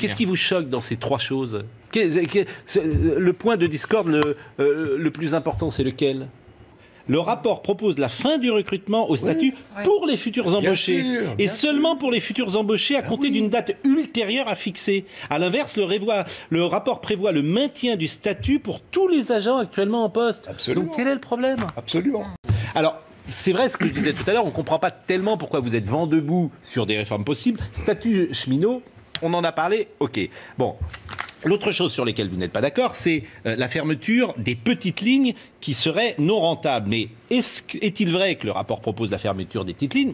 Qu'est-ce qui vous choque dans ces trois choses? Le point de discorde le plus important, c'est lequel? Le rapport propose la fin du recrutement au statut pour les futurs embauchés, et seulement pour les futurs embauchés à compter d'une date ultérieure à fixer. A l'inverse, le rapport prévoit le maintien du statut pour tous les agents actuellement en poste. Absolument. Donc quel est le problème? Absolument. Alors, c'est vrai ce que je disais tout à l'heure, on ne comprend pas tellement pourquoi vous êtes vent debout sur des réformes possibles. Statut cheminot, on en a parlé, ok. Bon. L'autre chose sur laquelle vous n'êtes pas d'accord, c'est la fermeture des petites lignes qui seraient non rentables. Mais est-il vrai que le rapport propose la fermeture des petites lignes?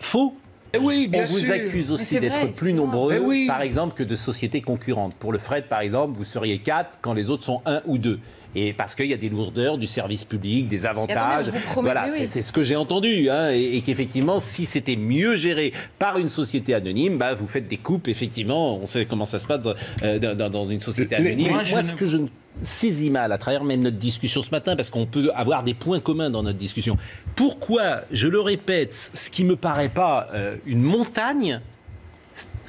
Faux. Oui, bien sûr. On vous accuse aussi d'être plus nombreux, par exemple, que de sociétés concurrentes. Pour le fret, par exemple, vous seriez 4 quand les autres sont 1 ou 2. Et parce qu'il y a des lourdeurs du service public, des avantages. Voilà, c'est ce que j'ai entendu. Hein, et qu'effectivement, si c'était mieux géré par une société anonyme, bah, vous faites des coupes. Effectivement, on sait comment ça se passe dans une société anonyme. Moi, ce que je ne saisis mal à travers même notre discussion ce matin, parce qu'on peut avoir des points communs dans notre discussion. Pourquoi, je le répète, ce qui ne me paraît pas une montagne,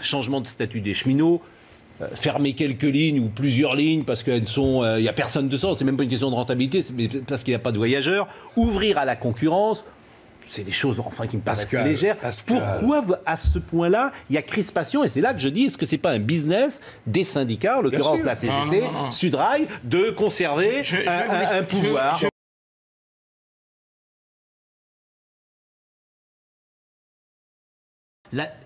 changement de statut des cheminots, fermer quelques lignes ou plusieurs lignes parce qu'elles sont, il n'y a personne de sens, c'est même pas une question de rentabilité, c'est parce qu'il n'y a pas de voyageurs, ouvrir à la concurrence, c'est des choses enfin qui me paraissent légères. Pourquoi à ce point-là, il y a crispation? Et c'est là que je dis, est-ce que c'est pas un business des syndicats, en l'occurrence la CGT, non. Sudrail, de conserver un pouvoir?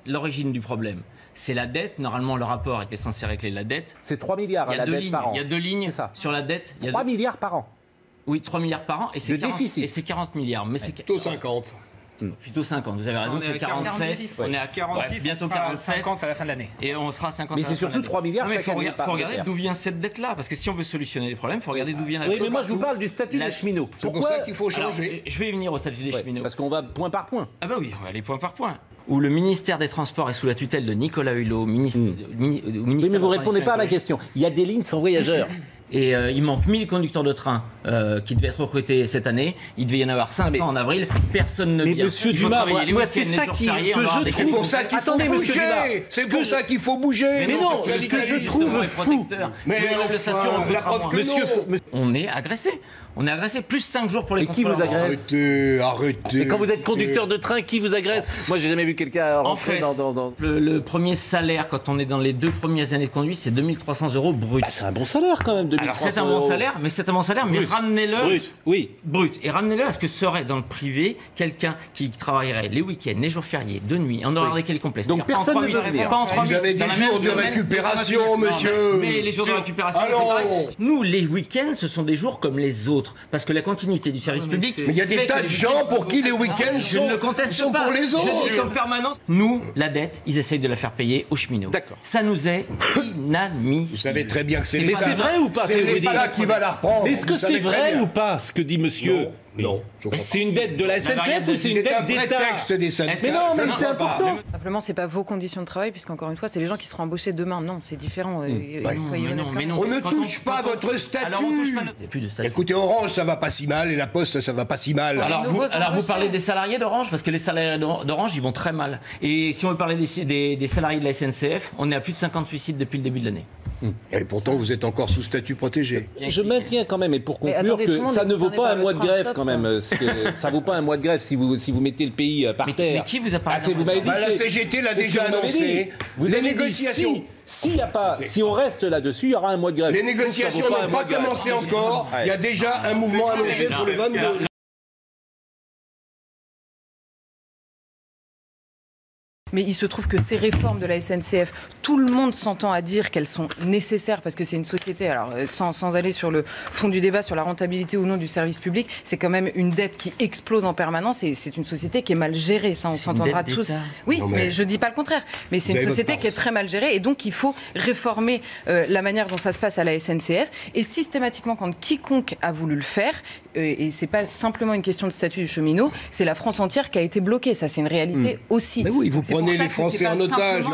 L'origine du problème, c'est la dette. Normalement, le rapport était censé régler la dette. C'est 3 milliards la dette par an. Il y a 2 lignes sur la dette. 3 milliards par an. Oui, 3 milliards par an. Et c'est 40 milliards. Mais c'est plutôt 50. Plutôt 50, vous avez raison, c'est 47. On est à 46, bientôt 47. 50 à la fin de l'année. Et on sera à 50. Mais c'est surtout 3 milliards chaque année. Il faut regarder d'où vient cette dette-là. Parce que si on veut solutionner les problèmes, il faut regarder d'où vient la dette. Oui, mais moi je vous parle du statut des cheminots. C'est pour ça qu'il faut changer. Je vais venir au statut des cheminots. Parce qu'on va point par point. Ah, bah oui, on va aller point par point. Où le ministère des Transports est sous la tutelle de Nicolas Hulot, ministre. Mais vous ne répondez pas à ma question. Il y a des lignes sans voyageurs. Et il manque 1000 conducteurs de train qui devaient être recrutés cette année. Il devait y en avoir 500 en avril. Personne ne vient. Mais monsieur Dumas, c'est ça qui C'est pour ça qu'il faut bouger. C'est pour ça qu'il faut bouger. Mais non, ce que je trouve fou. Mais on est agressé. On est agressé plus 5 jours pour les contrôleurs. Et qui vous agresse? Arrêtez, arrêtez. Et quand vous êtes conducteur de train, qui vous agresse? Moi, j'ai jamais vu quelqu'un rentrer dans... Le premier salaire, quand on est dans les 2 premières années de conduite, c'est 2300 € brut. C'est un bon salaire quand même. Alors c'est un bon salaire, mais ramenez-le brut. Et ramenez-le à ce que serait dans le privé quelqu'un qui travaillerait les week-ends, les jours fériés, de nuit, en horaire décalé complet. Donc personne ne veut venir. Vous avez des jours de récupération, monsieur. Mais les jours de récupération, c'est pareil. Nous, les week-ends, ce sont des jours comme les autres, parce que la continuité du service public. Mais il y a des tas de gens pour qui les week-ends sont pour les autres. En permanence. Nous, la dette, ils essayent de la faire payer aux cheminots. D'accord. Ça nous est inadmissible. Vous savez très bien que c'est vrai ou pas? C'est l'État qui va la reprendre. Est-ce que c'est vrai ou pas ce que dit monsieur? Non. C'est une dette de la SNCF ou c'est une dette d'État? Mais non, mais c'est important. Simplement, c'est pas vos conditions de travail, puisqu'encore une fois, c'est les gens qui seront embauchés demain. Non, c'est différent. On ne touche pas votre statut. Écoutez, Orange, ça va pas si mal, et la Poste, ça va pas si mal. Alors vous parlez des salariés d'Orange, parce que les salariés d'Orange, ils vont très mal. Et si on veut parler des salariés de la SNCF, on est à plus de 50 suicides depuis le début de l'année. Et pourtant, vous êtes encore sous statut protégé. Je maintiens quand même, et pour conclure, que ça ne vaut pas un mois de grève quand même. Ça ne vaut pas un mois de grève si vous mettez le pays par terre. Mais qui vous a parlé? La CGT l'a déjà annoncé. Vous avez négociations. Si on reste là-dessus, il y aura un mois de grève. Les négociations n'ont pas commencé encore. Il y a déjà un mouvement annoncé pour le 22. Mais il se trouve que ces réformes de la SNCF, tout le monde s'entend à dire qu'elles sont nécessaires parce que c'est une société. Alors, sans aller sur le fond du débat sur la rentabilité ou non du service public, c'est quand même une dette qui explose en permanence et c'est une société qui est mal gérée. Ça, on s'entendra tous. Oui, mais je ne dis pas le contraire. Mais c'est une société qui est très mal gérée et donc il faut réformer la manière dont ça se passe à la SNCF. Et systématiquement, quand quiconque a voulu le faire, et c'est pas simplement une question de statut du cheminot, c'est la France entière qui a été bloquée. Ça, c'est une réalité aussi. Mais oui, vous prenez les Français en otage.